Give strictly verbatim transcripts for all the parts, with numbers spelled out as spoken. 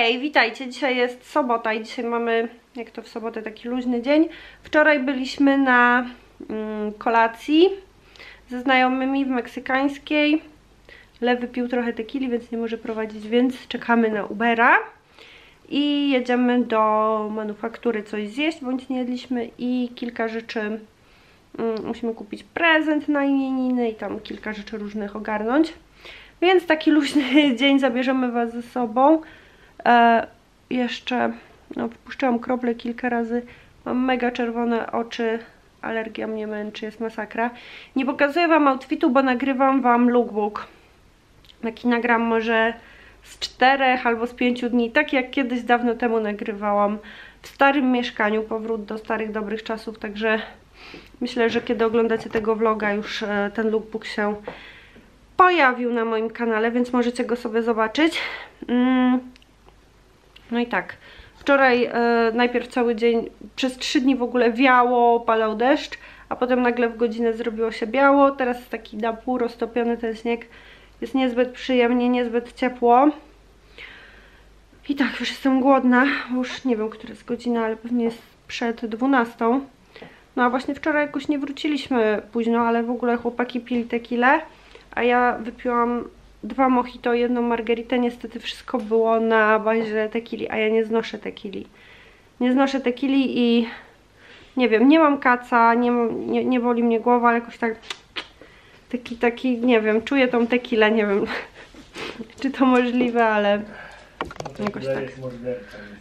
Hej, witajcie, dzisiaj jest sobota i dzisiaj mamy, jak to w sobotę, taki luźny dzień. Wczoraj byliśmy na mm, kolacji ze znajomymi w meksykańskiej. Lewy pił trochę tekili, więc nie może prowadzić, więc czekamy na Ubera i jedziemy do manufaktury coś zjeść, bądź nie jedliśmy i kilka rzeczy, mm, musimy kupić prezent na imieniny i tam kilka rzeczy różnych ogarnąć. Więc taki luźny dzień, zabierzemy Was ze sobą. E, jeszcze no, wpuszczałam krople kilka razy. Mam mega czerwone oczy, alergia mnie męczy, jest masakra. Nie pokazuję Wam outfitu, bo nagrywam Wam lookbook. Taki nagram może z czterech albo z pięciu dni, tak jak kiedyś dawno temu nagrywałam w starym mieszkaniu, powrót do starych dobrych czasów. Także myślę, że kiedy oglądacie tego vloga, już e, ten lookbook się pojawił na moim kanale, więc możecie go sobie zobaczyć. Mm. No i tak, wczoraj e, najpierw cały dzień, przez trzy dni w ogóle wiało, padał deszcz, a potem nagle w godzinę zrobiło się biało. Teraz taki na pół roztopiony ten śnieg, jest niezbyt przyjemnie, niezbyt ciepło. I tak, już jestem głodna, już nie wiem, która jest godzina, ale pewnie jest przed dwunastą. No a właśnie wczoraj jakoś nie wróciliśmy późno, ale w ogóle chłopaki pili tequilę, a ja wypiłam dwa mojito, jedną margaritę. Niestety wszystko było na bazie tequili, a ja nie znoszę tequili. Nie znoszę tequili i nie wiem, nie mam kaca, nie, nie, nie boli mnie głowa, ale jakoś tak taki, taki, nie wiem, czuję tą tequilę, nie wiem czy to możliwe, ale jakoś tak.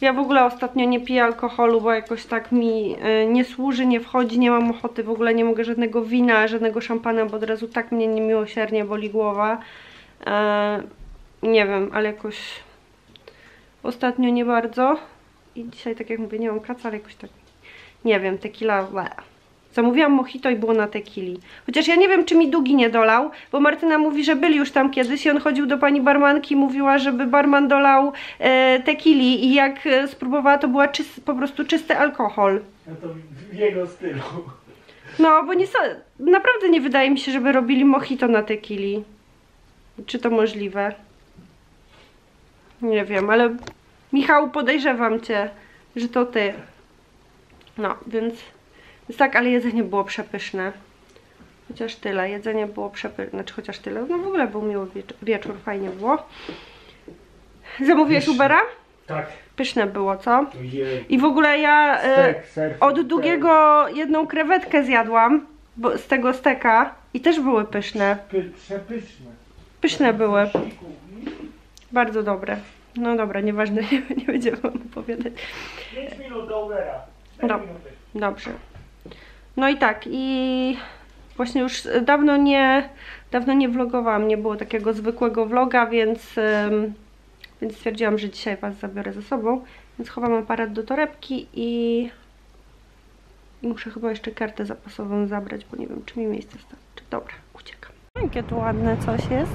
Ja w ogóle ostatnio nie piję alkoholu, bo jakoś tak mi nie służy, nie wchodzi, nie mam ochoty, w ogóle nie mogę żadnego wina, żadnego szampana, bo od razu tak mnie niemiłosiernie boli głowa. Eee, nie wiem, ale jakoś ostatnio nie bardzo i dzisiaj, tak jak mówię, nie mam kaca, ale jakoś tak, nie wiem, tequila. Zamówiłam mojito i było na tequili. Chociaż ja nie wiem, czy mi Dugi nie dolał, bo Martyna mówi, że byli już tam kiedyś i on chodził do pani barmanki i mówiła, żeby barman dolał e, tequili i jak spróbowała, to była czyst, po prostu czysty alkohol. No to w jego stylu. No, bo nie, naprawdę nie wydaje mi się, żeby robili mojito na tequili. Czy to możliwe? Nie wiem, ale Michał, podejrzewam Cię, że to Ty. No, więc... Więc tak, ale jedzenie było przepyszne. Chociaż tyle, jedzenie było przepyszne, znaczy chociaż tyle, no w ogóle był miły wieczór, wieczór fajnie było. Zamówiłeś Pyszne. Ubera? Tak. Pyszne było, co? I w ogóle ja Stek, surf, od Długiego jedną krewetkę zjadłam, bo z tego steka i też były pyszne. Py, przepyszne. Pyszne były. Bardzo dobre. No dobra, nieważne, nie, nie będziemy wam opowiadać. pięć minut do Ubera. Do, dobrze. No i tak, i właśnie już dawno nie, dawno nie vlogowałam, nie było takiego zwykłego vloga, więc, ym, więc stwierdziłam, że dzisiaj Was zabiorę ze sobą, więc chowam aparat do torebki i, i muszę chyba jeszcze kartę zapasową zabrać, bo nie wiem, czy mi miejsce starczy. Dobra, uciekam. Jakie tu ładne coś jest.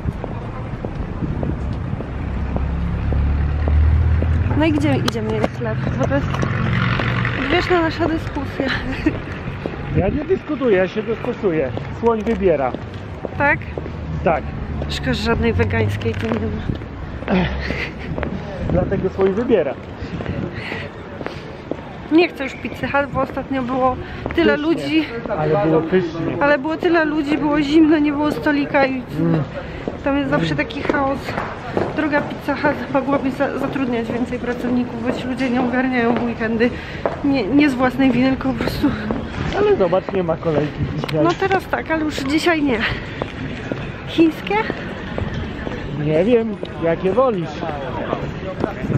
No i gdzie idziemy na sklep? Bo to jest wieczna nasza dyskusja. Ja nie dyskutuję, ja się dostosuję. Słoń wybiera. Tak? Tak. Szkoda, że żadnej wegańskiej tu nie ma. Dlatego słoń wybiera. Nie chcę już pizzy hut, bo ostatnio było tyle pysznie. ludzi. Ale było pysznie. Ale było tyle ludzi, było zimno, nie było stolika i mm. tam jest zawsze taki chaos. Droga pizza hut mogłaby zatrudniać więcej pracowników, bo ci ludzie nie ogarniają w weekendy. Nie, nie z własnej winy, tylko po prostu... Ale zobacz, nie ma kolejki dzisiaj. No teraz tak, ale już dzisiaj nie. Chińskie? Nie wiem, jakie wolisz.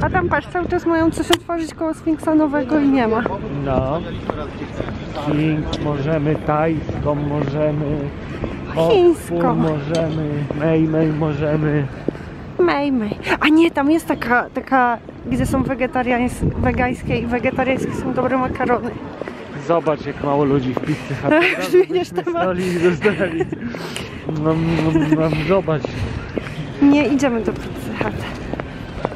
A tam patrz, cały czas mają coś otworzyć koło Sfinksa Nowego i nie ma. No. Sfinks możemy, tajską możemy. Chińską możemy, mej mej możemy. Mej mej. A nie, tam jest taka, taka gdzie są wegańskie i wegetariańskie są dobre makarony. Zobacz, jak mało ludzi w pizzy hut. Zmieniasz temat. No, no, zobacz. Nie idziemy do pizzy hut.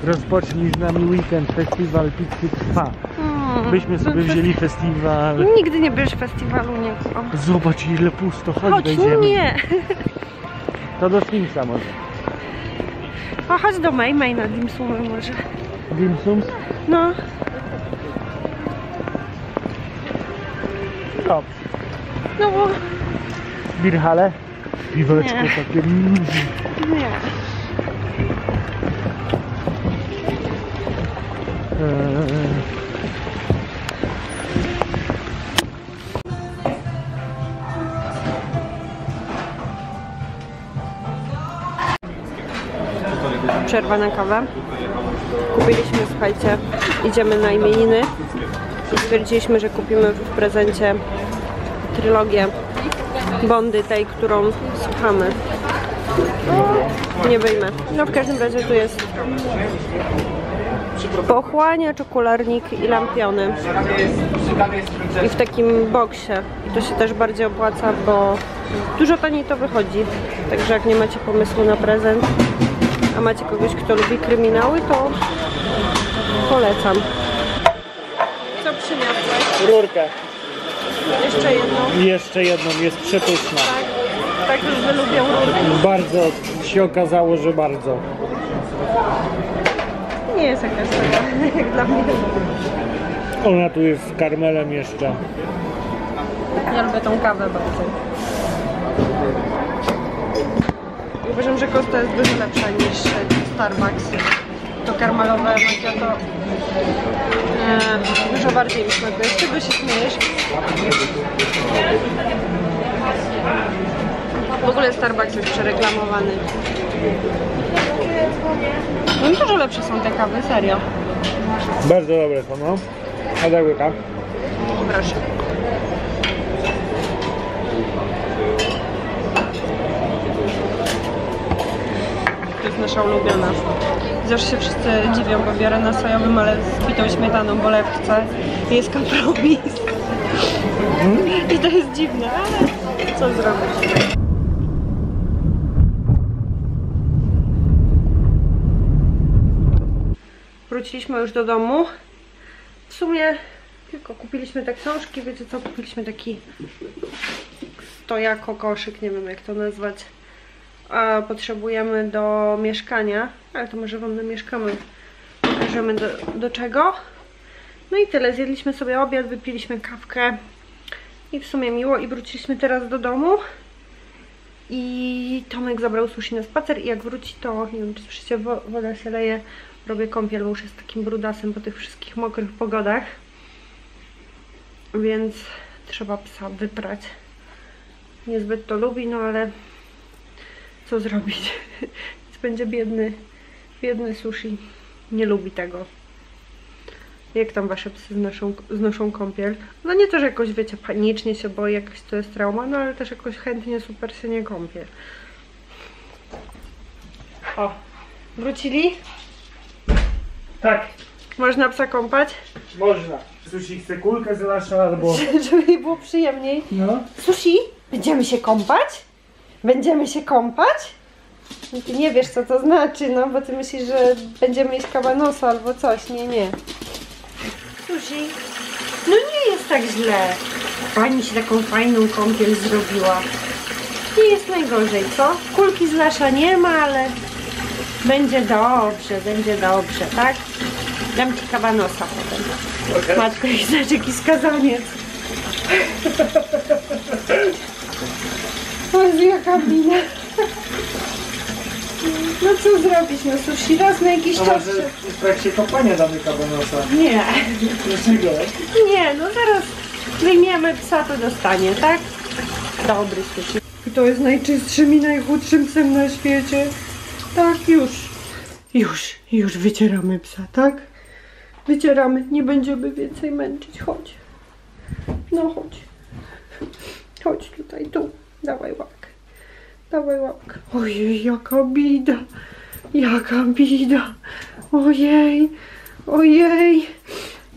Rozpocznij z nami weekend, festiwal pizzy trwa. Hmm. Byśmy sobie wzięli festiwal. Nigdy nie bierzesz festiwalu, nie kłam. Zobacz, ile pusto, chodź, chodź wejdziemy. Nie. To do Sfinksa może. A chodź do Mei Mei na dim sumem może. Gimsums? No. No. No bo... Birhale? Piweczko nie. Takie... Nie. Eee. Przerwa na kawę. Kupiliśmy, słuchajcie, idziemy na imieniny i stwierdziliśmy, że kupimy w prezencie trylogię Bondy, tej, którą słuchamy. Nie wyjmę. No w każdym razie tu jest pochłaniacz, okularnik i lampiony. I w takim boksie. I to się też bardziej opłaca, bo dużo taniej to wychodzi. Także jak nie macie pomysłu na prezent, a macie kogoś, kto lubi kryminały, to polecam. Co przyniosłeś? Rurkę. Jeszcze jedną? Jeszcze jedną, jest przepyszna. Tak, tak już wylubią rurkę. Bardzo się okazało, że bardzo. Nie jest jakaś taka, jak dla mnie. Ona tu jest z karmelem jeszcze. Ja lubię tą kawę bardzo. Uważam, że Costa jest dużo lepsza niż Starbucks. To karmelowe macchiato e, dużo bardziej mi smakuje. Z czego się śmiejesz? W ogóle Starbucks jest przereklamowany. No dużo lepsze są te kawy, serio. Bardzo dobre są, no. A daj łyka. Proszę. Nasza ulubiona. Zawsze się wszyscy dziwią, bo biorę na sojowym, ale z bitą śmietaną, bo lew chce. Jest kompromis. Mm. I to jest dziwne, ale co zrobić? Wróciliśmy już do domu. W sumie tylko kupiliśmy te książki, wiecie co? Kupiliśmy taki stojako, koszyk, nie wiem jak to nazwać. A potrzebujemy do mieszkania, ale to może wam namieszkamy, pokażemy do, do czego. No i tyle, zjedliśmy sobie obiad, wypiliśmy kawkę i w sumie miło, i wróciliśmy teraz do domu i Tomek zabrał sushi na spacer i jak wróci, to nie wiem czy słyszycie, woda się leje, robię kąpiel, bo już jest takim brudasem po tych wszystkich mokrych pogodach, więc trzeba psa wyprać, niezbyt to lubi, no ale co zrobić? Więc będzie biedny, biedny sushi. Nie lubi tego. Jak tam wasze psy znoszą, znoszą kąpiel? No nie to, że jakoś wiecie, panicznie się boi, jakaś to jest trauma, no ale też jakoś chętnie super się nie kąpie. O, wrócili? Tak. Można psa kąpać? Można. Sushi chce kulkę zlasza albo... Żeby jej było przyjemniej. No. Sushi? Będziemy się kąpać? Będziemy się kąpać? Ty nie wiesz co to znaczy, no bo ty myślisz, że będziemy jeść kabanosa albo coś, nie, nie. Sushi, no nie jest tak źle. Pani się taką fajną kąpiel zrobiła. Nie jest najgorzej, co? Kulki z lasza nie ma, ale będzie dobrze, będzie dobrze, tak? Dam ci kabanosa potem. Okay. Matko, zobacz jaki skazaniec. To jest kabina. No co zrobić, no sushi raz na jakiś czas. W trakcie kopania damy kabanosa. Nie. Nie, no zaraz wyjmiemy psa, to dostanie, tak? Dobry sushi. Kto jest najczystszym i najchudszym psem na świecie? Tak, już. Już, już wycieramy psa, tak? Wycieramy, nie będziemy więcej męczyć, chodź. No chodź. Chodź tutaj, tu. Dawaj łapkę, dawaj łapkę. Ojej, jaka bida, jaka bida. Ojej, ojej,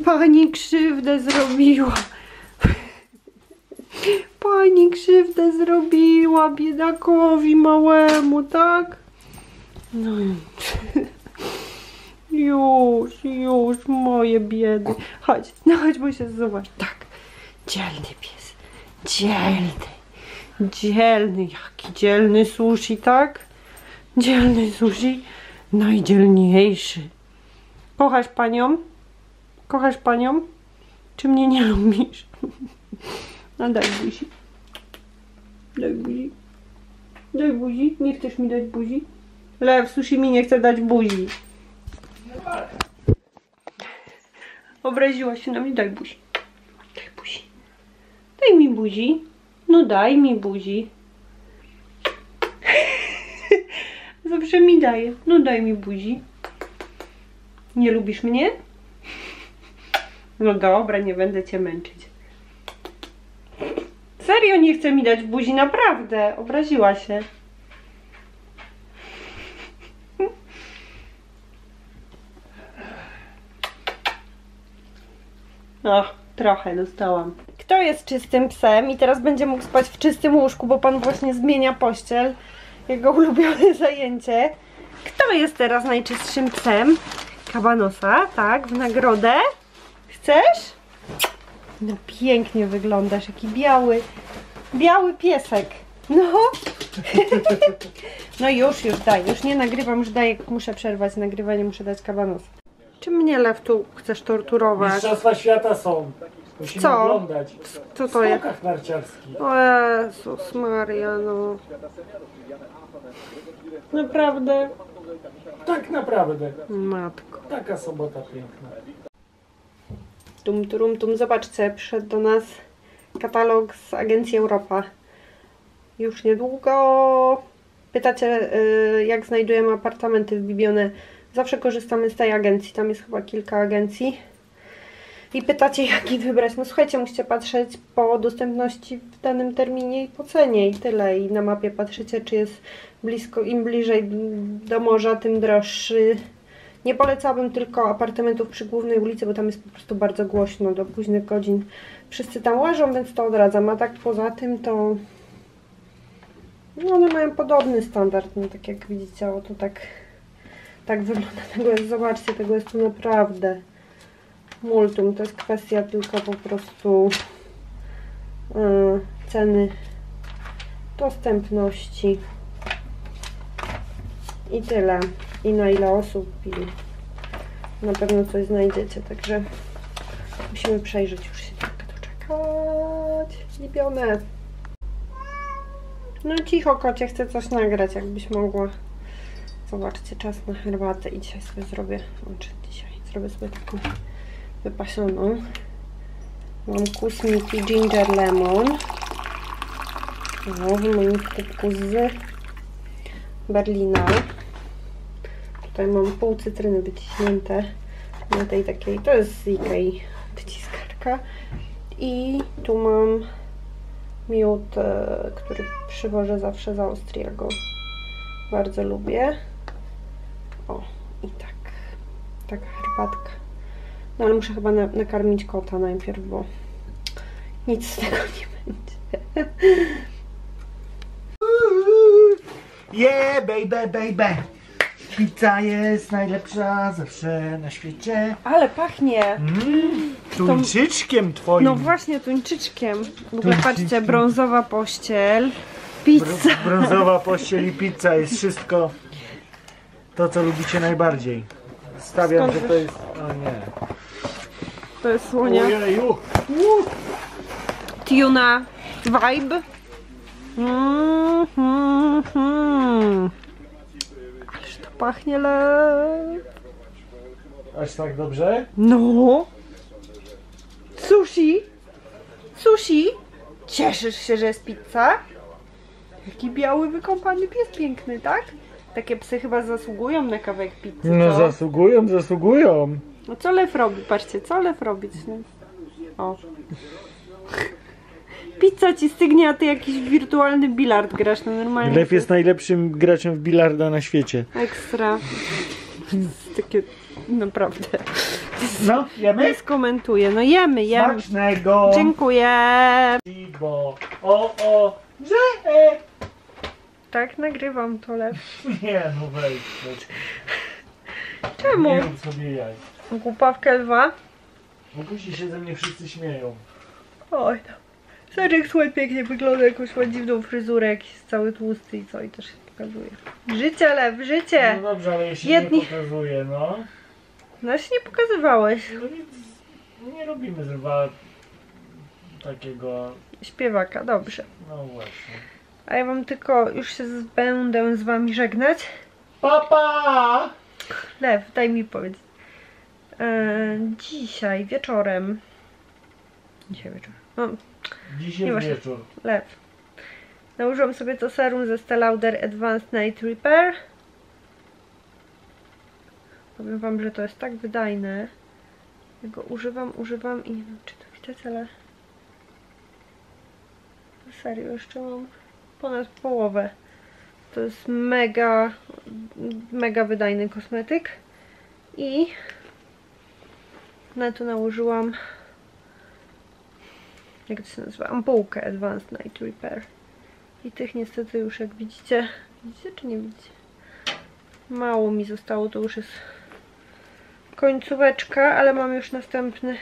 pani krzywdę zrobiła. Pani krzywdę zrobiła biedakowi małemu, tak? No już, już, moje biedy. Chodź, no chodź, bo się zobacz. Tak, dzielny pies, dzielny. Dzielny, jaki dzielny sushi, tak? Dzielny sushi, najdzielniejszy. Kochasz panią? Kochasz panią? Czy mnie nie lubisz? No daj buzi. Daj buzi. Daj buzi. Nie chcesz mi dać buzi? Lew, sushi mi nie chce dać buzi. Obraziła się na mnie. Daj buzi. Daj buzi. Daj mi buzi. No daj mi buzi. Zawsze mi daje. No daj mi buzi. Nie lubisz mnie? No dobra, nie będę cię męczyć. Serio nie chce mi dać buzi, naprawdę. Obraziła się. Ach, trochę dostałam. Kto jest czystym psem i teraz będzie mógł spać w czystym łóżku, bo pan właśnie zmienia pościel. Jego ulubione zajęcie. Kto jest teraz najczystszym psem? Kabanosa, tak, w nagrodę. Chcesz? No pięknie wyglądasz, jaki biały, biały piesek. No. No już, już daj, już nie nagrywam, już daję, muszę przerwać nagrywanie, muszę dać kabanosa. Czy mnie, Lew, tu chcesz torturować? Mistrzostwa świata są. Musimy co? Oglądać. Co to jest? O Jezus Maria, no. Naprawdę. Tak naprawdę. Matko. Taka sobota piękna. Tum, tum, tum. Zobaczcie, przyszedł do nas katalog z Agencji Europa. Już niedługo. Pytacie, jak znajdujemy apartamenty w Bibione. Zawsze korzystamy z tej agencji. Tam jest chyba kilka agencji. I pytacie, jaki wybrać. No słuchajcie, musicie patrzeć po dostępności w danym terminie i po cenie i tyle. I na mapie patrzycie, czy jest blisko, im bliżej do morza, tym droższy. Nie polecałabym tylko apartamentów przy głównej ulicy, bo tam jest po prostu bardzo głośno do późnych godzin. Wszyscy tam leżą, więc to odradzam. A tak poza tym to... No one mają podobny standard, no tak jak widzicie, o to tak, tak wygląda. Tego jest, zobaczcie, tego jest tu naprawdę multum, to jest kwestia tylko po prostu yy, ceny, dostępności i tyle, i na ile osób, i na pewno coś znajdziecie, także musimy przejrzeć, już się tak doczekać, libione. No cicho, kocie, chcę coś nagrać, jakbyś mogła. Zobaczcie, czas na herbatę i dzisiaj sobie zrobię, znaczy dzisiaj zrobię sobie taką wypasioną. Mam kusmiki ginger lemon. No, w moim kubku z Berlina. Tutaj mam pół cytryny wyciśnięte na tej takiej, to jest z Ikei wyciskarka. I tu mam miód, który przywożę zawsze z Austrii, ja go bardzo lubię. O, i tak, taka herbatka. No ale muszę chyba na, nakarmić kota najpierw, bo nic z tego nie będzie. Yeah, baby, baby. Pizza jest najlepsza zawsze na świecie. Ale pachnie. Mm, tuńczyczkiem twoim. No właśnie, tuńczyczkiem. W ogóle patrzcie, brązowa pościel, pizza. Br brązowa pościel i pizza jest wszystko to, co lubicie najbardziej. Stawiam, skąd że to jest... O nie. To jest słonia. Tuna vibe. Mm, mm, mm. Ależ to pachnie lepiej. Aż tak dobrze? No. Sushi. Sushi. Cieszysz się, że jest pizza? Jaki biały, wykąpany pies piękny, tak? Takie psy chyba zasługują na kawałek pizzy. No co? Zasługują, zasługują. No co Lew robi? Patrzcie, co Lew robić? O. Pizza ci stygnie, a ty jakiś wirtualny bilard grasz. No normalnie. Lew jest najlepszym graczem w bilarda na świecie. Ekstra. Takie naprawdę. No, jemy? Nie skomentuję. No jemy, jemy. Smacznego. Dziękuję. O, o, że... Tak, nagrywam to, Lew. Nie, no weź, weź. Czemu? Nie rób sobie jaj. Głupawkę lwa. Gusi się ze mnie wszyscy śmieją. Oj tam. Zaczek, słuchaj, pięknie wygląda, jakąś ma dziwną fryzurę, jakiś cały tłusty i co, i też się pokazuje. Życie, Lew, życie! No dobrze, ale jeśli jedni... nie pokazuje, no. No się nie pokazywałeś. No nic, nie robimy z rwa takiego... Śpiewaka, dobrze. No właśnie. A ja wam tylko, już się będę z wami żegnać. Papa! Lew, daj mi powiedzieć. E, dzisiaj wieczorem... Dzisiaj wieczorem. No, dzisiaj wieczór. Lew. Nałożyłam sobie to serum ze Estée Lauder Advanced Night Repair. Powiem wam, że to jest tak wydajne. Ja go używam, używam i nie wiem, czy to widać, ale... Serio, jeszcze mam ponad połowę. To jest mega, mega wydajny kosmetyk. I na to nałożyłam... Jak to się nazywa? Ampułkę Advanced Night Repair. I tych niestety już, jak widzicie... Widzicie czy nie widzicie? Mało mi zostało, to już jest końcóweczka, ale mam już następny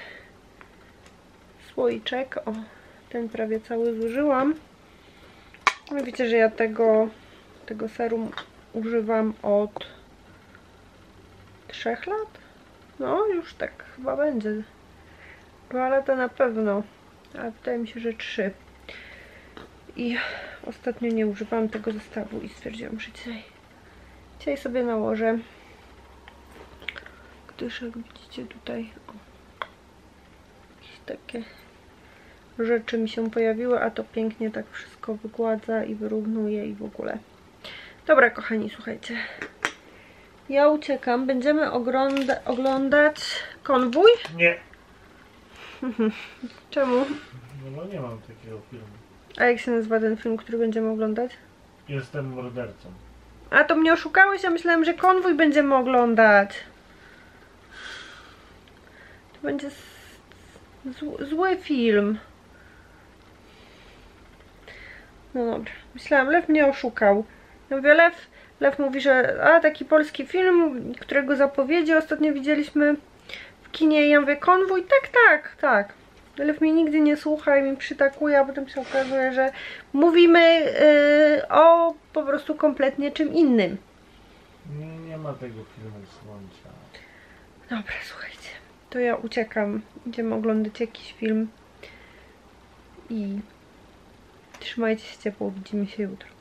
słoiczek. O, ten prawie cały zużyłam. No wiecie, że ja tego, tego serum używam od trzech lat? No, już tak chyba będzie. Dwa lata na pewno, ale wydaje mi się, że trzy. I ostatnio nie używałam tego zestawu i stwierdziłam, że dzisiaj, dzisiaj sobie nałożę. Gdyż jak widzicie tutaj, o, jakieś takie rzeczy mi się pojawiły, a to pięknie tak wszystko wygładza i wyrównuje i w ogóle. Dobra kochani, słuchajcie, ja uciekam, będziemy ogląda oglądać Konwój? Nie. Czemu? No nie mam takiego filmu. A jak się nazywa ten film, który będziemy oglądać? Jestem mordercą. A to mnie oszukałeś, ja myślałem, że Konwój będziemy oglądać. To będzie zły film. No dobrze, myślałam, Lew mnie oszukał. Ja mówię, Lew, Lew mówi, że a taki polski film, którego zapowiedzi ostatnio widzieliśmy w kinie. I ja mówię, Konwój, tak, tak, tak. Lew mnie nigdy nie słucha i mi przytakuje, a potem się okazuje, że mówimy yy, o po prostu kompletnie czym innym. Nie, nie ma tego filmu Słońca. Dobra, słuchajcie, to ja uciekam. Idziemy oglądać jakiś film i trzymajcie się ciepło, widzimy się jutro.